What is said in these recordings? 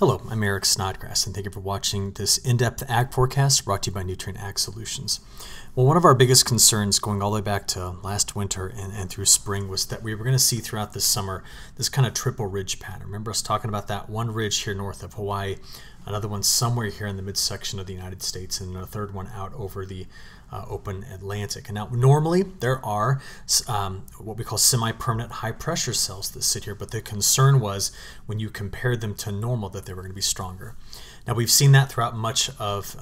Hello, I'm Eric Snodgrass, and thank you for watching this in-depth ag forecast brought to you by Nutrien Ag Solutions. Well, one of our biggest concerns going all the way back to last winter and through spring was that we were going to see throughout this summer this kind of triple ridge pattern. Remember us talking about that one ridge here north of Hawaii, another one somewhere here in the midsection of the United States, and a third one out over the open Atlantic. And now normally there are what we call semi-permanent high pressure cells that sit here, but the concern was when you compared them to normal that they were going to be stronger. Now we've seen that throughout much of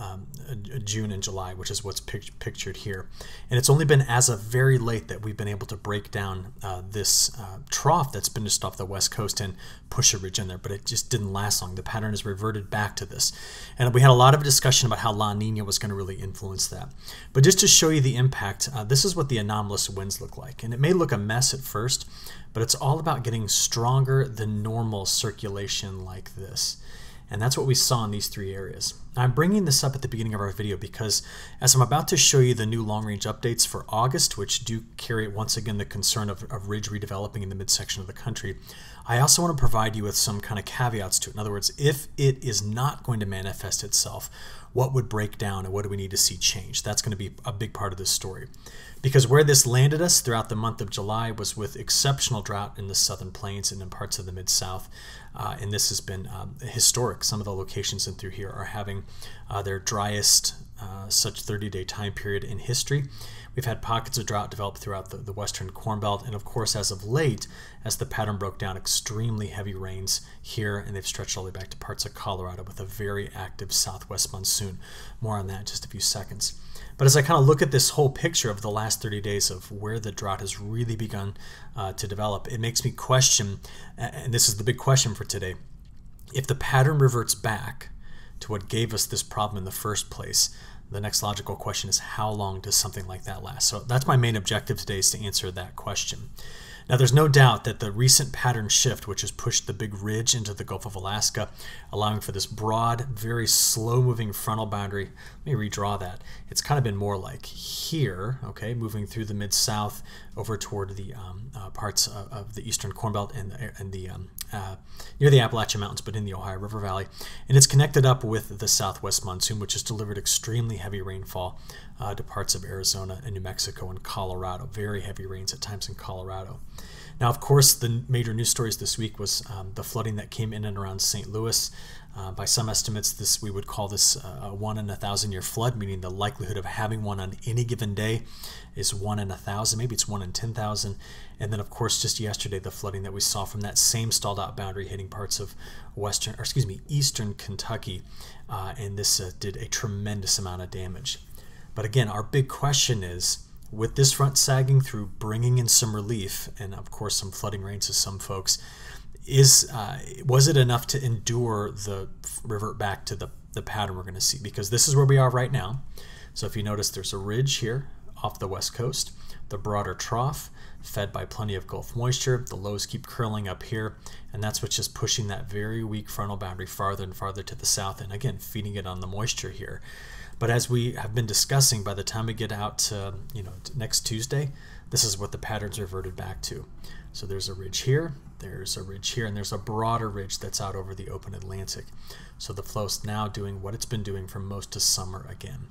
June and July, which is what's pictured here. And it's only been as of very late that we've been able to break down this trough that's been just off the west coast and push a ridge in there, but it just didn't last long. The pattern has reverted back to this. And we had a lot of discussion about how La Niña was going to really influence that. But just to show you the impact, this is what the anomalous winds look like. And it may look a mess at first, but it's all about getting stronger than normal circulation like this. And that's what we saw in these three areas. I'm bringing this up at the beginning of our video because as I'm about to show you the new long-range updates for August, which do carry once again the concern of ridge redeveloping in the midsection of the country, I also want to provide you with some kind of caveats to it. In other words, if it is not going to manifest itself, what would break down and what do we need to see change? That's going to be a big part of this story. Because where this landed us throughout the month of July was with exceptional drought in the southern plains and in parts of the Mid-South. And this has been historic. Some of the locations in through here are having their driest such 30-day time period in history. We've had pockets of drought develop throughout the western Cornbelt, and of course as of late, as the pattern broke down, extremely heavy rains here, and they've stretched all the way back to parts of Colorado with a very active southwest monsoon. More on that in just a few seconds. But as I kind of look at this whole picture of the last 30 days of where the drought has really begun to develop, it makes me question, and this is the big question for today, if the pattern reverts back to what gave us this problem in the first place, the next logical question is how long does something like that last? So that's my main objective today, is to answer that question. Now there's no doubt that the recent pattern shift, which has pushed the big ridge into the Gulf of Alaska, allowing for this broad, very slow-moving frontal boundary. Let me redraw that. It's kind of been more like here, okay, moving through the Mid-South over toward the parts of the eastern Corn Belt and near the Appalachian Mountains, but in the Ohio River Valley. And it's connected up with the southwest monsoon, which has delivered extremely heavy rainfall to parts of Arizona and New Mexico and Colorado. Very heavy rains at times in Colorado. Now, of course, the major news stories this week was the flooding that came in and around St. Louis. By some estimates, we would call this a 1 in 1,000 year flood, meaning the likelihood of having one on any given day is 1 in 1,000. Maybe it's 1 in 10,000. And then, of course, just yesterday, the flooding that we saw from that same stalled out boundary hitting parts of eastern Kentucky, and this did a tremendous amount of damage. But again, our big question is, with this front sagging through, bringing in some relief, and of course some flooding rains to some folks, was it enough to endure the revert back to the pattern we're going to see? Because this is where we are right now. So if you notice, there's a ridge here off the west coast, the broader trough fed by plenty of Gulf moisture, the lows keep curling up here, and that's what's just pushing that very weak frontal boundary farther and farther to the south, and again, feeding it on the moisture here. But as we have been discussing, by the time we get out to, next Tuesday, this is what the pattern's reverted back to. So there's a ridge here, there's a ridge here, and there's a broader ridge that's out over the open Atlantic. So the flow's now doing what it's been doing from most of summer again.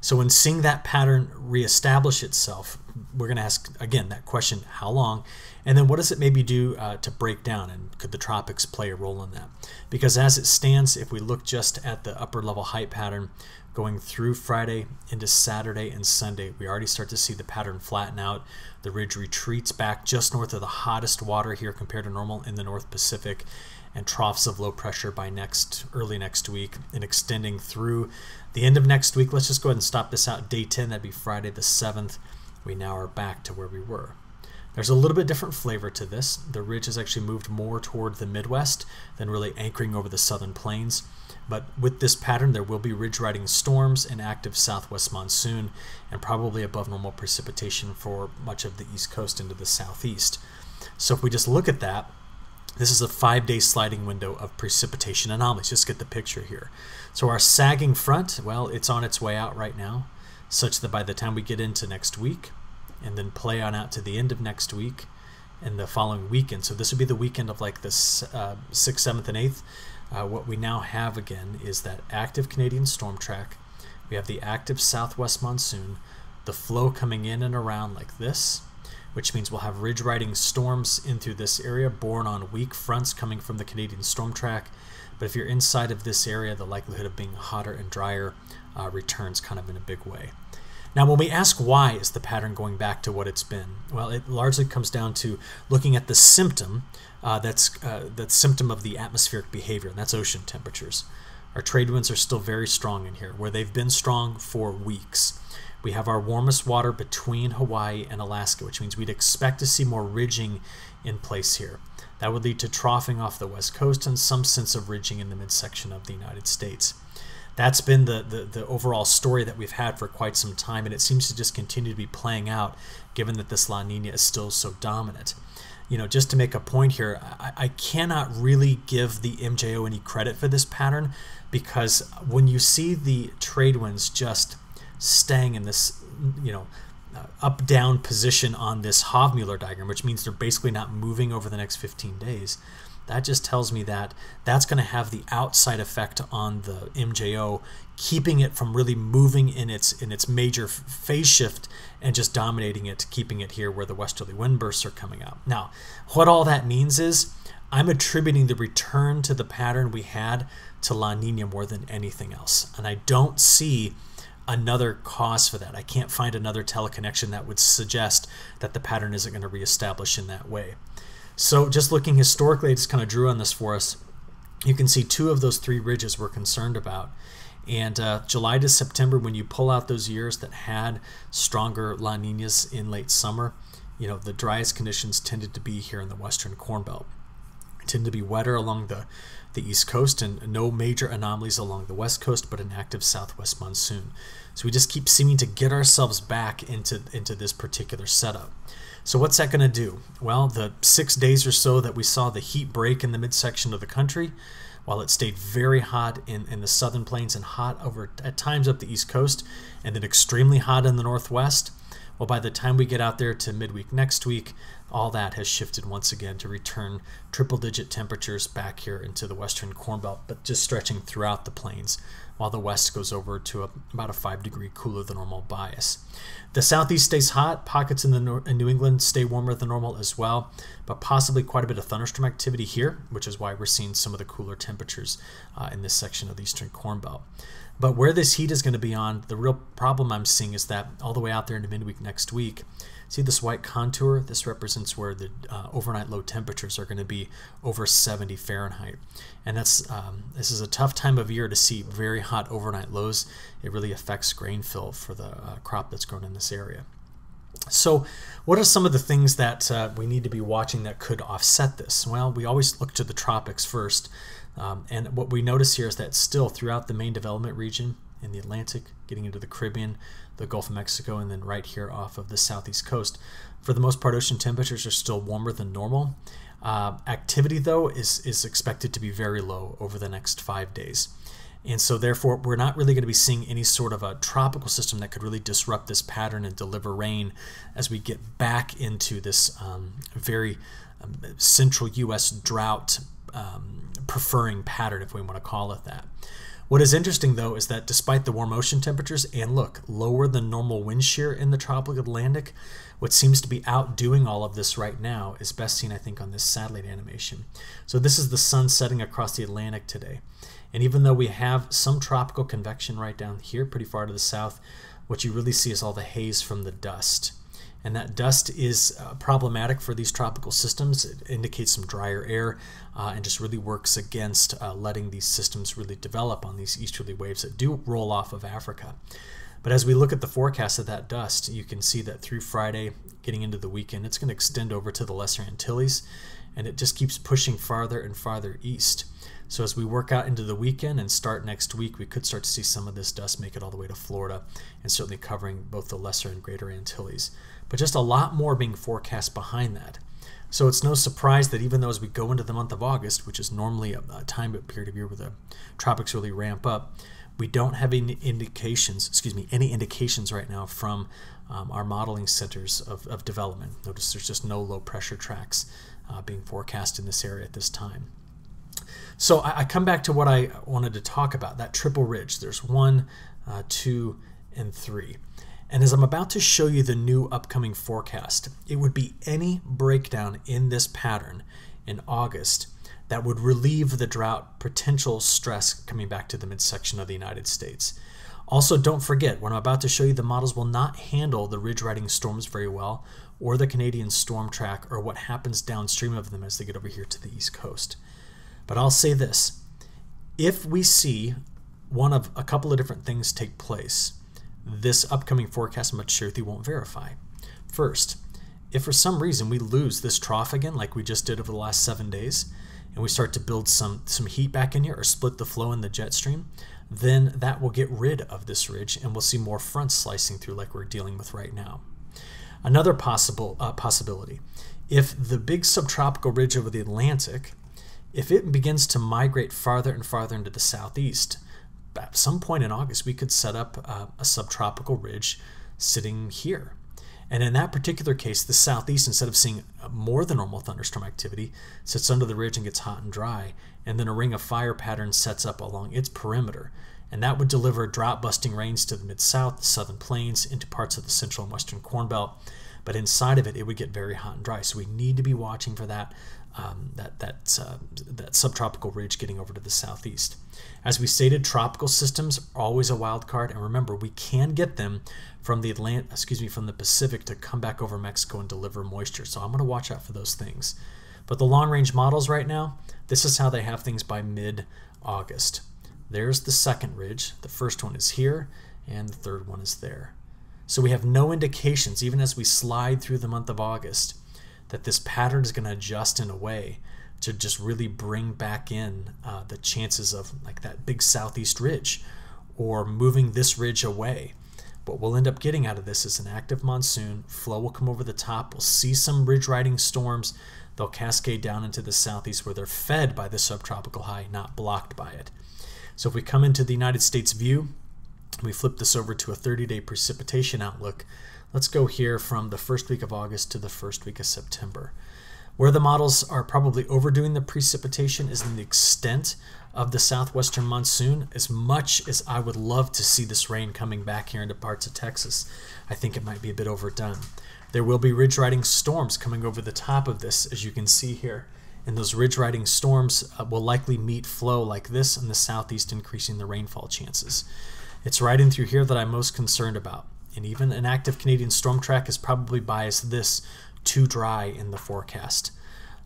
So when seeing that pattern reestablish itself, we're going to ask, again, that question, how long? And then what does it maybe do to break down? And could the tropics play a role in that? Because as it stands, if we look just at the upper level height pattern, going through Friday into Saturday and Sunday, we already start to see the pattern flatten out. The ridge retreats back just north of the hottest water here compared to normal in the North Pacific, and troughs of low pressure by early next week and extending through the end of next week. Let's just go ahead and stop this out. Day 10, that'd be Friday the 7th. We now are back to where we were. There's a little bit different flavor to this. The ridge has actually moved more toward the Midwest than really anchoring over the southern plains. But with this pattern, there will be ridge riding storms, an active southwest monsoon, and probably above normal precipitation for much of the east coast into the southeast. So if we just look at that, this is a 5-day sliding window of precipitation anomalies. Just get the picture here. So our sagging front, well, it's on its way out right now, such that by the time we get into next week and then play on out to the end of next week and the following weekend, so this would be the weekend of like the 6th, 7th, and 8th, what we now have again is that active Canadian storm track. We have the active southwest monsoon, the flow coming in and around like this, which means we'll have ridge riding storms into this area borne on weak fronts coming from the Canadian storm track. But if you're inside of this area, the likelihood of being hotter and drier returns kind of in a big way. Now, when we ask why is the pattern going back to what it's been, well, it largely comes down to looking at the symptom that's symptom of the atmospheric behavior, and that's ocean temperatures. Our trade winds are still very strong in here, where they've been strong for weeks. We have our warmest water between Hawaii and Alaska, which means we'd expect to see more ridging in place here. That would lead to troughing off the west coast and some sense of ridging in the midsection of the United States. That's been the overall story that we've had for quite some time, and it seems to just continue to be playing out given that this La Niña is still so dominant. You know, just to make a point here, I cannot really give the MJO any credit for this pattern, because when you see the trade winds just staying in this, you know, up-down position on this Hovmöller diagram, which means they're basically not moving over the next 15 days, that just tells me that that's going to have the outside effect on the MJO, keeping it from really moving in its major phase shift and just dominating it, keeping it here where the westerly wind bursts are coming out. Now, what all that means is I'm attributing the return to the pattern we had to La Niña more than anything else, and I don't see another cause for that. I can't find another teleconnection that would suggest that the pattern isn't going to reestablish in that way. So just looking historically, I just kind of drew on this for us. You can see two of those three ridges we're concerned about. And July to September, when you pull out those years that had stronger La Niñas in late summer, you know, the driest conditions tended to be here in the western Cornbelt. Tend to be wetter along the east coast, and no major anomalies along the west coast, but an active southwest monsoon. So we just keep seeming to get ourselves back into this particular setup. So what's that going to do? Well, the 6 days or so that we saw the heat break in the midsection of the country, while it stayed very hot in the southern plains and hot over at times up the east coast, and then extremely hot in the northwest, well, by the time we get out there to midweek next week, all that has shifted once again to return triple-digit temperatures back here into the western Corn Belt, but just stretching throughout the plains, while the west goes over to about a 5-degree cooler than normal bias. The southeast stays hot. Pockets in New England stay warmer than normal as well, but possibly quite a bit of thunderstorm activity here, which is why we're seeing some of the cooler temperaters in this section of the eastern Corn Belt. But where this heat is going to be on, the real problem I'm seeing is that all the way out there into midweek next week, see this white contour? This represents where the overnight low temperatures are going to be over 70 Fahrenheit. And that's this is a tough time of year to see very hot overnight lows. It really affects grain fill for the crop that's grown in this area. So what are some of the things that we need to be watching that could offset this? Well, we always look to the tropics first. And what we notice here is that still throughout the main development region in the Atlantic, getting into the Caribbean, the Gulf of Mexico, and then right here off of the southeast coast, for the most part, ocean temperatures are still warmer than normal. Activity, though, is expected to be very low over the next 5 days. And so therefore, we're not really going to be seeing any sort of a tropical system that could really disrupt this pattern and deliver rain as we get back into this very central U.S. drought preferring pattern, if we want to call it that. What is interesting, though, is that despite the warm ocean temperatures, and look, lower than normal wind shear in the tropical Atlantic, what seems to be outdoing all of this right now is best seen, I think, on this satellite animation. So this is the sun setting across the Atlantic today. And even though we have some tropical convection right down here, pretty far to the south, what you really see is all the haze from the dust. And that dust is problematic for these tropical systems. It indicates some drier air and just really works against letting these systems really develop on these easterly waves that do roll off of Africa. But as we look at the forecast of that dust, you can see that through Friday, getting into the weekend, it's going to extend over to the Lesser Antilles, and it just keeps pushing farther and farther east. So as we work out into the weekend and start next week, we could start to see some of this dust make it all the way to Florida, and certainly covering both the Lesser and Greater Antilles. But just a lot more being forecast behind that. So it's no surprise that even though as we go into the month of August, which is normally a time period of year where the tropics really ramp up, we don't have any indications, right now from our modeling centers of development. Notice there's just no low pressure tracks being forecast in this area at this time. So I come back to what I wanted to talk about, that triple ridge. There's 1, 2, and 3. And as I'm about to show you the new upcoming forecast, it would be any breakdown in this pattern in August that would relieve the drought potential stress coming back to the midsection of the United States. Also, don't forget, what I'm about to show you, the models will not handle the ridge-riding storms very well, or the Canadian storm track, or what happens downstream of them as they get over here to the East Coast. But I'll say this, if we see one of a couple of different things take place, this upcoming forecast, I'm sure you won't verify. First, if for some reason we lose this trough again, like we just did over the last 7 days, and we start to build some heat back in here or split the flow in the jet stream, then that will get rid of this ridge and we'll see more fronts slicing through like we're dealing with right now. Another possible possibility, if the big subtropical ridge over the Atlantic, if it begins to migrate farther and farther into the southeast, at some point in August we could set up a subtropical ridge sitting here. And in that particular case, the southeast, instead of seeing more than normal thunderstorm activity, sits under the ridge and gets hot and dry, and then a ring of fire pattern sets up along its perimeter. And that would deliver drought-busting rains to the Mid-South, the Southern Plains, into parts of the Central and Western Corn Belt. But inside of it, it would get very hot and dry. So we need to be watching for that, that subtropical ridge getting over to the southeast. As we stated, tropical systems are always a wild card, and remember, we can get them from the from the Pacific to come back over Mexico and deliver moisture. So I'm going to watch out for those things. But the long-range models right now, this is how they have things by mid-August. There's the second ridge. The first one is here, and the third one is there. So we have no indications, even as we slide through the month of August, that this pattern is going to adjust in a way to just really bring back in the chances of like that big southeast ridge or moving this ridge away. What we'll end up getting out of this is an active monsoon. Flow will come over the top. We'll see some ridge-riding storms. They'll cascade down into the southeast where they're fed by the subtropical high, not blocked by it. So if we come into the United States view, we flip this over to a 30-day precipitation outlook. Let's go here from the first week of August to the first week of September. Where the models are probably overdoing the precipitation is in the extent of the southwestern monsoon. As much as I would love to see this rain coming back here into parts of Texas, I think it might be a bit overdone. There will be ridge-riding storms coming over the top of this, as you can see here. And those ridge-riding storms will likely meet flow like this in the southeast, increasing the rainfall chances. It's right in through here that I'm most concerned about. And even an active Canadian storm track is probably biased this too dry in the forecast.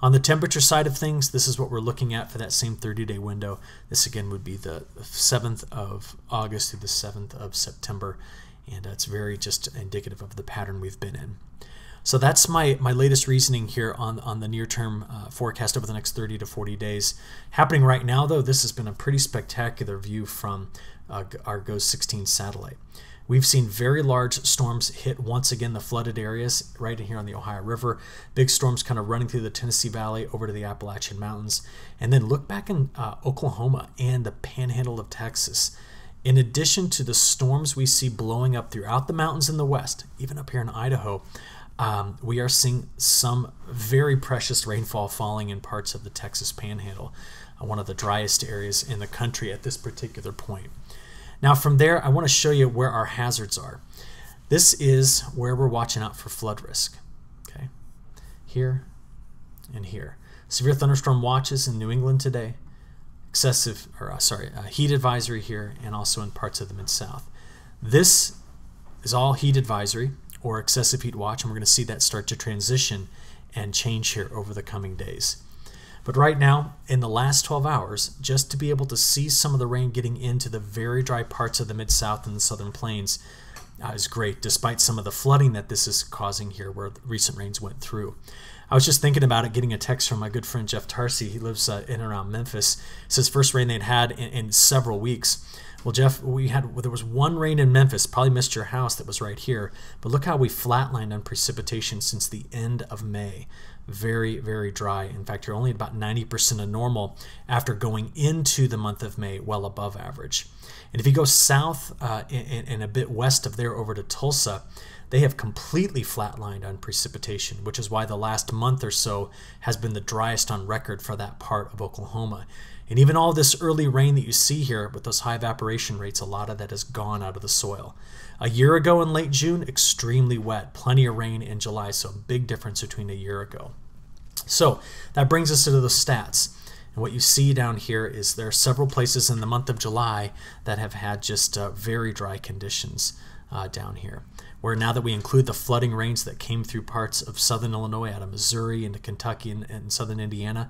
On the temperature side of things, this is what we're looking at for that same 30-day window. This again would be the 7th of August through the 7th of September. And that's very just indicative of the pattern we've been in. So that's my latest reasoning here on the near-term forecast over the next 30 to 40 days. Happening right now, though, this has been a pretty spectacular view from our GOES-16 satellite. We've seen very large storms hit once again the flooded areas right in here on the Ohio River. Big storms kind of running through the Tennessee Valley over to the Appalachian Mountains. And then look back in Oklahoma and the panhandle of Texas. In addition to the storms we see blowing up throughout the mountains in the west, even up here in Idaho, we are seeing some very precious rainfall falling in parts of the Texas Panhandle, one of the driest areas in the country at this particular point. Now from there, I want to show you where our hazards are. This is where we're watching out for flood risk. Okay, here and here. Severe thunderstorm watches in New England today. Excessive, or heat advisory here, and also in parts of the Mid-South. This is all heat advisory or excessive heat watch, and we're going to see that start to transition and change here over the coming days. But right now, in the last 12 hours, just to be able to see some of the rain getting into the very dry parts of the Mid-South and the Southern Plains is great, despite some of the flooding that this is causing here where recent rains went through. I was just thinking about it, getting a text from my good friend Jeff Tarcy. He lives in and around Memphis. It's his first rain they'd had in several weeks. Well, Jeff, there was one rain in Memphis, probably missed your house, that was right here. But look how we flatlined on precipitation since the end of May. Very, very dry. In fact, you're only about 90% of normal after going into the month of May, well above average. And if you go south and a bit west of there over to Tulsa, they have completely flatlined on precipitation, which is why the last month or so has been the driest on record for that part of Oklahoma. And even all this early rain that you see here with those high evaporation rates, a lot of that has gone out of the soil. A year ago in late June, extremely wet, plenty of rain in July, so a big difference between a year ago. So that brings us to the stats. And what you see down here is there are several places in the month of July that have had just very dry conditions down here, where now that we include the flooding rains that came through parts of southern Illinois, out of Missouri into Kentucky and southern Indiana,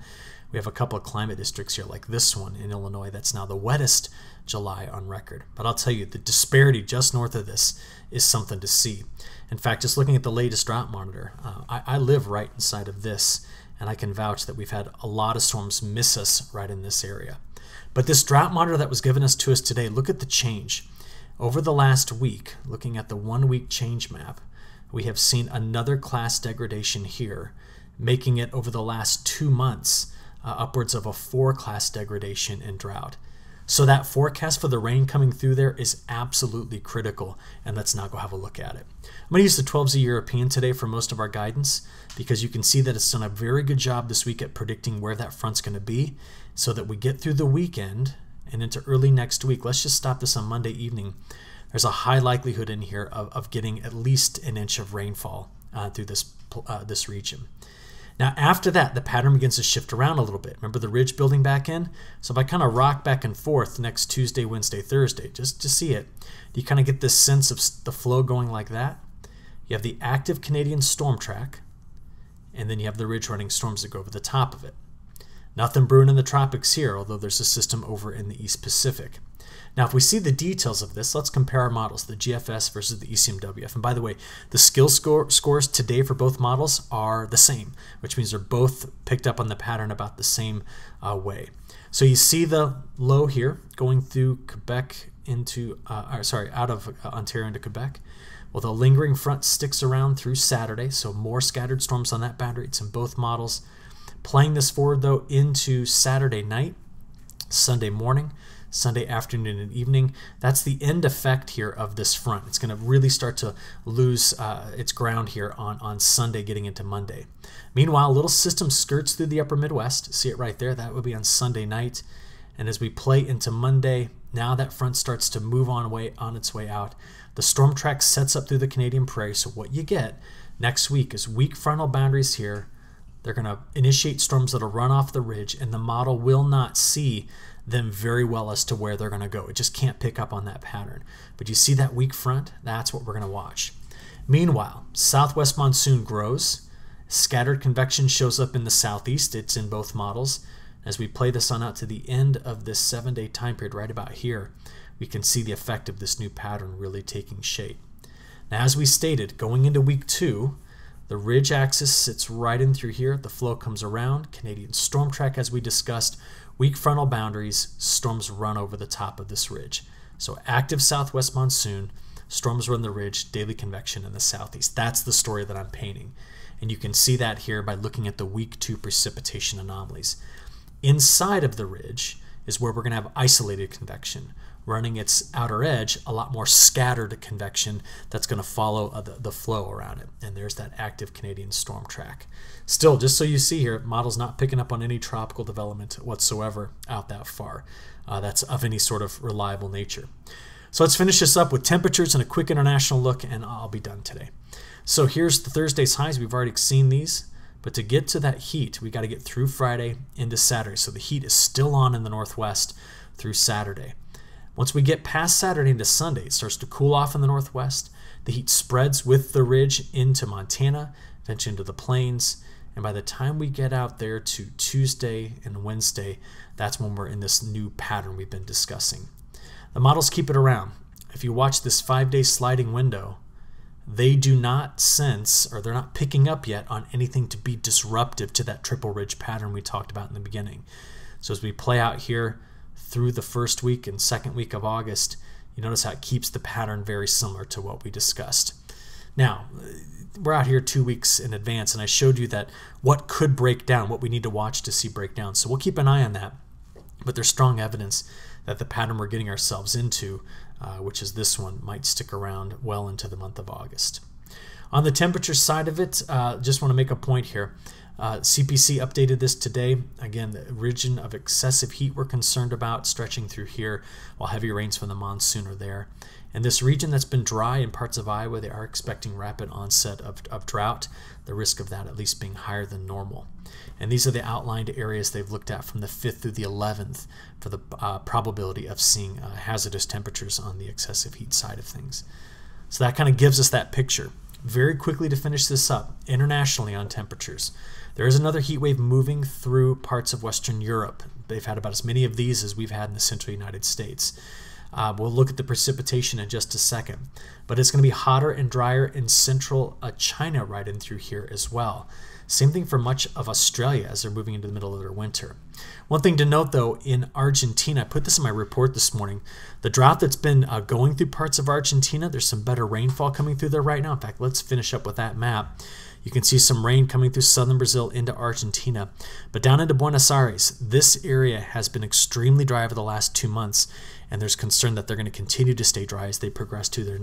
we have a couple of climate districts here like this one in Illinois that's now the wettest July on record. But I'll tell you, the disparity just north of this is something to see. In fact, just looking at the latest drought monitor, I live right inside of this, and I can vouch that we've had a lot of storms miss us right in this area. But this drought monitor that was given to us today, look at the change. Over the last week, looking at the 1 week change map, we have seen another class degradation here, making it over the last 2 months upwards of a 4-class degradation in drought. So that forecast for the rain coming through there is absolutely critical, and let's now go have a look at it. I'm going to use the 12Z European today for most of our guidance, because you can see that it's done a very good job this week at predicting where that front's going to be, so that we get through the weekend and into early next week. Let's just stop this on Monday evening. There's a high likelihood in here of getting at least an inch of rainfall through this region. Now after that, the pattern begins to shift around a little bit. Remember the ridge building back in? So if I kind of rock back and forth next Tuesday, Wednesday, Thursday, just to see it, you kind of get this sense of the flow going like that. You have the active Canadian storm track, and then you have the ridge running storms that go over the top of it. Nothing brewing in the tropics here, although there's a system over in the East Pacific. Now, if we see the details of this, let's compare our models, the GFS versus the ECMWF. And by the way, the skill scores today for both models are the same, which means they're both picked up on the pattern about the same way. So you see the low here going through Quebec into, out of Ontario into Quebec. Well, the lingering front sticks around through Saturday, so more scattered storms on that boundary. It's in both models. Playing this forward, though, into Saturday night, Sunday morning, Sunday afternoon and evening, that's the end effect here of this front. It's going to really start to lose its ground here on Sunday getting into Monday. Meanwhile, a little system skirts through the upper Midwest. See it right there? That would be on Sunday night. And as we play into Monday, now that front starts to move on its way out. The storm track sets up through the Canadian Prairie. So what you get next week is weak frontal boundaries here. They're going to initiate storms that will run off the ridge, and the model will not see them very well as to where they're going to go. It just can't pick up on that pattern. But you see that weak front? That's what we're going to watch. Meanwhile, southwest monsoon grows. Scattered convection shows up in the southeast. It's in both models. As we play this on out to the end of this 7-day time period, right about here, we can see the effect of this new pattern really taking shape. Now, as we stated, going into week 2, the ridge axis sits right in through here. The flow comes around. Canadian storm track, as we discussed. Weak frontal boundaries. Storms run over the top of this ridge. So active southwest monsoon. Storms run the ridge. Daily convection in the southeast. That's the story that I'm painting. And you can see that here by looking at the week 2 precipitation anomalies. Inside of the ridge is where we're going to have isolated convection. Running its outer edge, a lot more scattered convection that's going to follow the flow around it. And there's that active Canadian storm track. Still, just so you see here, model's not picking up on any tropical development whatsoever out that far. That's of any sort of reliable nature. So let's finish this up with temperatures and a quick international look, and I'll be done today. So here's the Thursday's highs. We've already seen these. But to get to that heat, we got to get through Friday into Saturday. So the heat is still on in the northwest through Saturday. Once we get past Saturday into Sunday, it starts to cool off in the northwest. The heat spreads with the ridge into Montana, eventually into the plains. And by the time we get out there to Tuesday and Wednesday, that's when we're in this new pattern we've been discussing. The models keep it around. If you watch this 5-day sliding window, they do not sense, or they're not picking up yet on anything to be disruptive to that triple ridge pattern we talked about in the beginning. So as we play out here, through the first week and second week of August, you notice how it keeps the pattern very similar to what we discussed. Now, we're out here 2 weeks in advance, and I showed you that what could break down, what we need to watch to see break down. So we'll keep an eye on that, but there's strong evidence that the pattern we're getting ourselves into, which is this one, might stick around well into the month of August. On the temperature side of it, just want to make a point here. CPC updated this today. Again, the region of excessive heat we're concerned about stretching through here, while heavy rains from the monsoon are there. And this region that's been dry in parts of Iowa, they are expecting rapid onset of drought, the risk of that at least being higher than normal. And these are the outlined areas they've looked at from the 5th through the 11th for the probability of seeing hazardous temperatures on the excessive heat side of things. So that kind of gives us that picture. Very quickly to finish this up, internationally on temperatures, there is another heat wave moving through parts of Western Europe. They've had about as many of these as we've had in the central United States. We'll look at the precipitation in just a second, but it's going to be hotter and drier in central China right in through here as well. Same thing for much of Australia as they're moving into the middle of their winter. One thing to note though, in Argentina, I put this in my report this morning, the drought that's been going through parts of Argentina, there's some better rainfall coming through there right now. In fact, let's finish up with that map. You can see some rain coming through southern Brazil into Argentina. But down into Buenos Aires, this area has been extremely dry over the last 2 months, and there's concern that they're going to continue to stay dry as they progress to their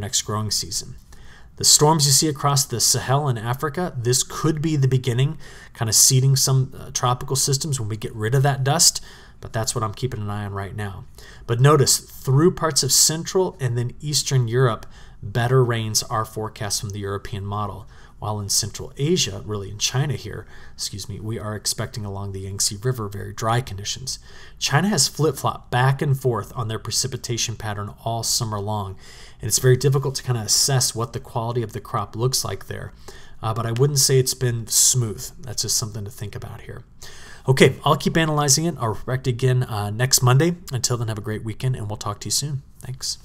next growing season. The storms you see across the Sahel in Africa, this could be the beginning, kind of seeding some tropical systems when we get rid of that dust, but that's what I'm keeping an eye on right now. But notice, through parts of Central and then Eastern Europe, better rains are forecast from the European model, while in Central Asia, really in China here, we are expecting along the Yangtze River very dry conditions. China has flip-flopped back and forth on their precipitation pattern all summer long, and it's very difficult to kind of assess what the quality of the crop looks like there, but I wouldn't say it's been smooth. That's just something to think about here. Okay, I'll keep analyzing it. I'll react again next Monday. Until then, have a great weekend, and we'll talk to you soon. Thanks.